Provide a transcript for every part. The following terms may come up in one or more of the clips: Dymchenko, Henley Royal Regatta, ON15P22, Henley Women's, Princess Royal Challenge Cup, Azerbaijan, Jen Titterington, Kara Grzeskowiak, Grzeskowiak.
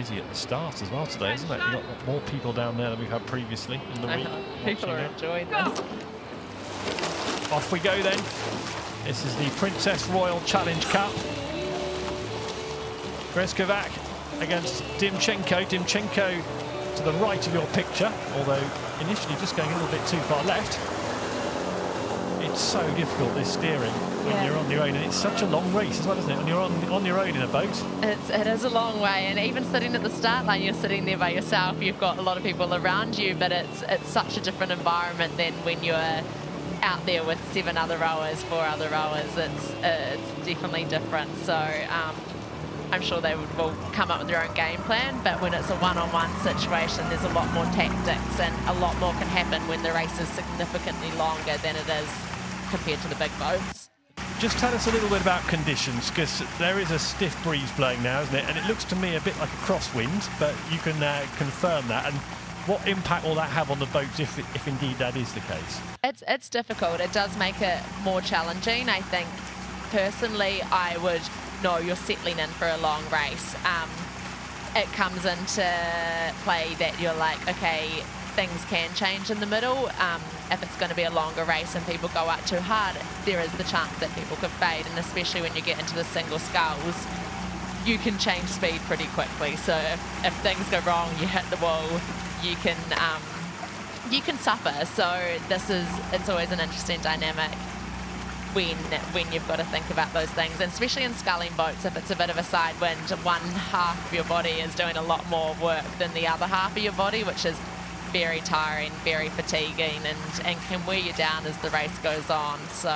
busy at the start as well today, isn't it? We've got more people down there than we've had previously in the week. People are enjoying this. Off we go then. This is the Princess Royal Challenge Cup. Grzeskowiak against Dymchenko. Dymchenko to the right of your picture, although initially just going a little bit too far left. It's so difficult, this steering, when you're on your own, and it's such a long race as well, isn't it? When you're on your own in a boat. It is a long way, and even sitting at the start line, you're sitting there by yourself. You've got a lot of people around you, but it's such a different environment than when you're out there with seven other rowers, four other rowers. It's definitely different. So I'm sure they will come up with their own game plan, but when it's a one-on-one situation, there's a lot more tactics, and a lot more can happen when the race is significantly longer than it is compared to the big boats. Just tell us a little bit about conditions, because there is a stiff breeze blowing now, isn't it? And it looks to me a bit like a crosswind, but you can confirm that. And what impact will that have on the boats, if indeed that is the case? It's difficult. It does make it more challenging. I think personally, I would know you're settling in for a long race. It comes into play that you're like, okay, things can change in the middle. If it's going to be a longer race and people go out too hard, there is the chance that people could fade, and especially when you get into the single sculls, you can change speed pretty quickly. So if things go wrong, you hit the wall, you can suffer. So it's always an interesting dynamic when you've got to think about those things, and especially in sculling boats, if it's a bit of a side wind, one half of your body is doing a lot more work than the other half of your body, which is very tiring, very fatiguing, and can wear you down as the race goes on. So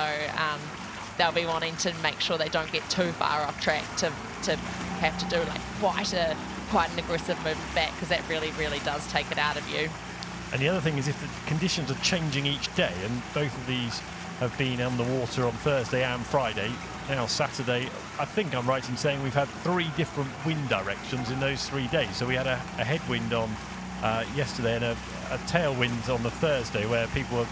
they'll be wanting to make sure they don't get too far off track to have to do like quite an aggressive movement back, because that really, really does take it out of you. And the other thing is, if the conditions are changing each day, and both of these have been on the water on Thursday and Friday, now Saturday, I think I'm right in saying we've had three different wind directions in those 3 days. So we had a headwind on yesterday, and a tailwind on the Thursday, where people were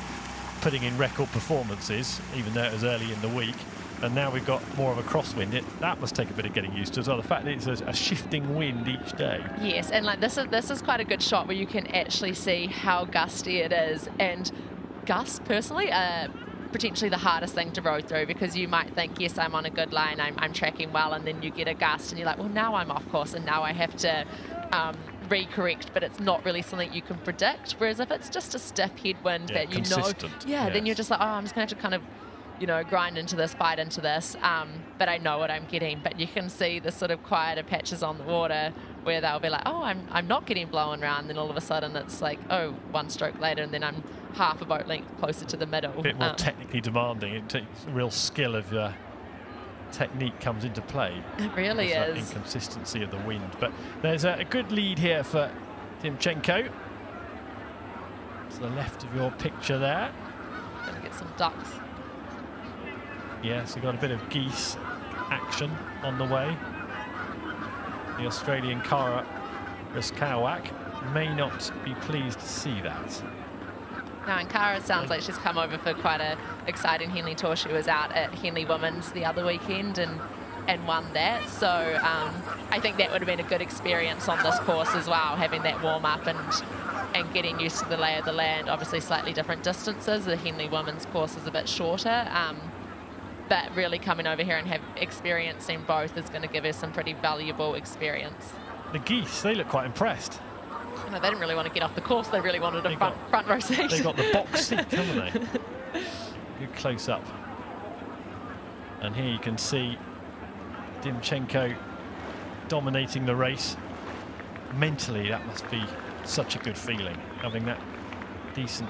putting in record performances, even though it was early in the week. And now we've got more of a crosswind. That must take a bit of getting used to as well, the fact that it's a shifting wind each day. Yes, and like this is quite a good shot where you can actually see how gusty it is. And gusts, personally, are potentially the hardest thing to row through, because you might think, yes, I'm on a good line, I'm tracking well, and then you get a gust and you're like, well, now I'm off course, and now I have to recorrect, but it's not really something you can predict. Whereas if it's just a stiff headwind that you know, then you're just like, oh, I'm just going to have to kind of, you know, grind into this, fight into this, but I know what I'm getting. But you can see the sort of quieter patches on the water where they'll be like, oh, I'm not getting blown around. Then all of a sudden it's like, oh, one stroke later, and then I'm half a boat length closer to the middle. A bit more technically demanding. It takes real skill of technique comes into play. It really is. That inconsistency of the wind. But there's a good lead here for Dymchenko. To the left of your picture there. Gonna get some ducks. Yes, we've got a bit of geese action on the way. The Australian Kara Grzeskowiak may not be pleased to see that. Now, and Kara sounds like she's come over for quite an exciting Henley tour. She was out at Henley Women's the other weekend and won that. So I think that would have been a good experience on this course as well, having that warm-up and getting used to the lay of the land. Obviously, slightly different distances. The Henley Women's course is a bit shorter. But really coming over here and experiencing both is going to give her some pretty valuable experience. The geese, they look quite impressed. No, they didn't really want to get off the course. They really wanted a front row seat. They got the box seat, haven't they? Good close up. And here you can see Dymchenko dominating the race. Mentally, that must be such a good feeling, having that decent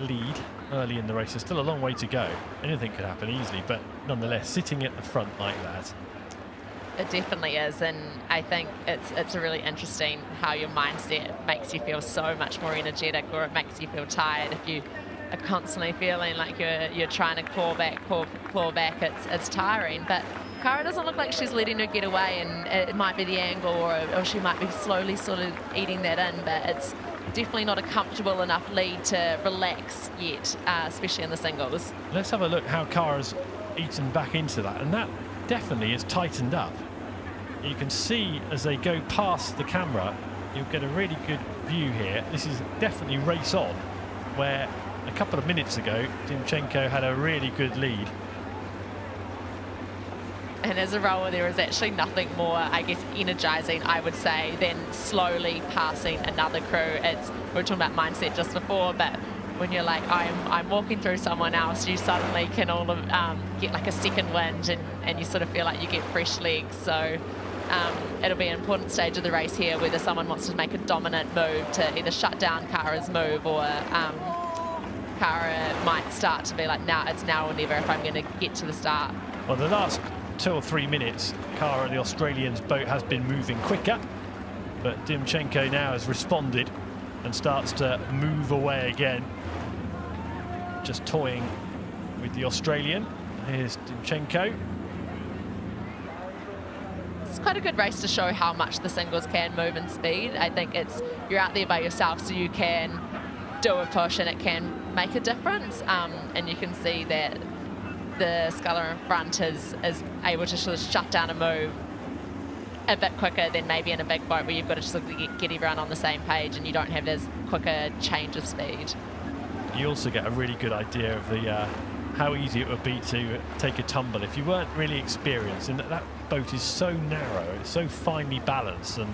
lead early in the race. There's still a long way to go. Anything could happen easily, but nonetheless, sitting at the front like that. It definitely is, and I think it's really interesting how your mindset makes you feel so much more energetic, or it makes you feel tired. If you are constantly feeling like you're trying to claw back, it's tiring. But Kara doesn't look like she's letting her get away, and it might be the angle, or she might be slowly sort of eating that in, but it's definitely not a comfortable enough lead to relax yet, especially in the singles. Let's have a look how Kara's eaten back into that, and that definitely is tightened up. You can see as they go past the camera, you'll get a really good view here. This is definitely race on, where a couple of minutes ago, Dymchenko had a really good lead. And as a rower, there is actually nothing more, I guess, energising, I would say, than slowly passing another crew. It's, we were talking about mindset just before, but when you're like, I'm walking through someone else, you suddenly can all get like a second wind, and you sort of feel like you get fresh legs. So it'll be an important stage of the race here, whether someone wants to make a dominant move to either shut down Kara's move, or Kara might start to be like, now it's now or never if I'm going to get to the start. Well, the last 2 or 3 minutes, Kara, the Australian's boat, has been moving quicker, but Dymchenko now has responded and starts to move away again, just toying with the Australian. Here's Dymchenko. It's quite a good race to show how much the singles can move in speed. I think it's, you're out there by yourself, so you can do a push and it can make a difference, and you can see that the sculler in front is able to sort of shut down a move a bit quicker than maybe in a big boat where you've got to sort of get everyone on the same page and you don't have as quick a change of speed. You also get a really good idea of the how easy it would be to take a tumble if you weren't really experienced, and that boat is so narrow, it's so finely balanced, and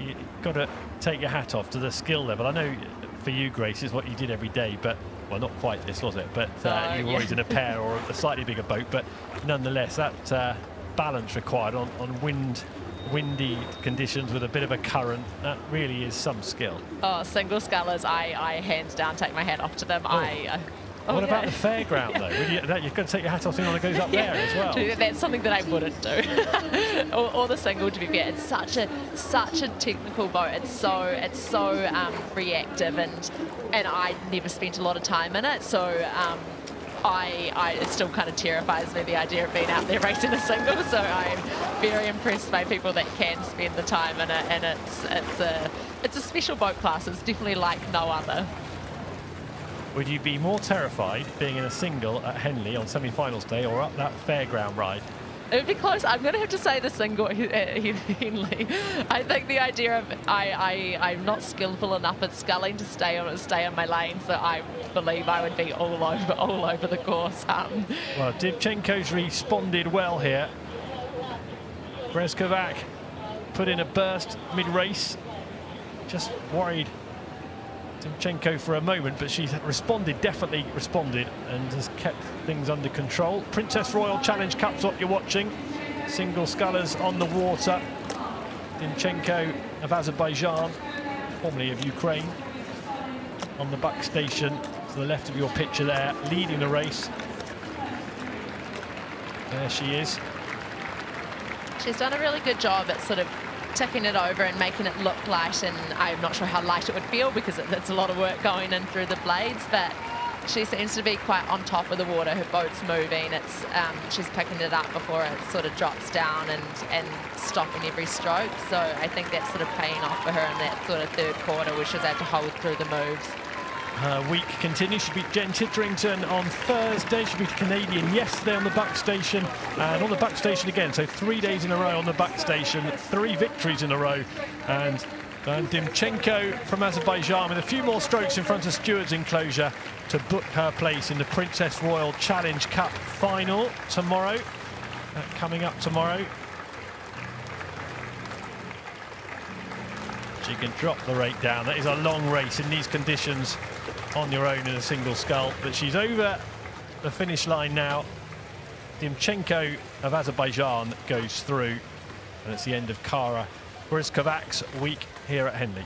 you've got to take your hat off to the skill level. I know for you, Grace, it's what you did every day, but well, not quite this, was it? But you were always in a pair or a slightly bigger boat, but nonetheless, that balance required on windy conditions with a bit of a current, that really is some skill. Oh, single scullers, I hands down take my hat off to them. Oh. What about the fairground, though? You've got to take your hat off to anyone that goes up there as well. That's something that I wouldn't do. or the single, to be fair. It's such a technical boat. It's so reactive, and I never spent a lot of time in it, so it still kind of terrifies me, the idea of being out there racing a single. So I'm very impressed by people that can spend the time in it, and it's a special boat class. It's definitely like no other. Would you be more terrified being in a single at Henley on semi-finals day or up that fairground ride? It would be close. I'm going to have to say the single at Henley. I think the idea of I'm not skillful enough at sculling to stay on my lane, so I believe I would be all over the course. Well, Dymchenko's responded well here. Grzeskowiak put in a burst mid-race, just worried Dymchenko for a moment, but she's responded, definitely responded, and has kept things under control. Princess Royal Challenge Cup's what you're watching. Single scullers on the water. Dymchenko of Azerbaijan, formerly of Ukraine, on the buck station to the left of your picture there, leading the race. There she is. She's done a really good job at sort of ticking it over and making it look light, and I'm not sure how light it would feel because it's a lot of work going in through the blades, but she seems to be quite on top of the water. Her boat's moving, it's she's picking it up before it sort of drops down and stopping every stroke, so I think that's sort of paying off for her in that sort of third quarter where she was able to hold through the moves. Her week continues. She beat Jen Titterington on Thursday. She beat a Canadian yesterday on the buck station, and on the buck station again. So 3 days in a row on the buck station, 3 victories in a row. And Dymchenko from Azerbaijan with a few more strokes in front of Stewards' enclosure to book her place in the Princess Royal Challenge Cup final tomorrow. Coming up tomorrow. She can drop the rate down. That is a long race in these conditions on your own in a single scull, but she's over the finish line now. Dymchenko of Azerbaijan goes through, and it's the end of Kara Grzeskowiak's week here at Henley.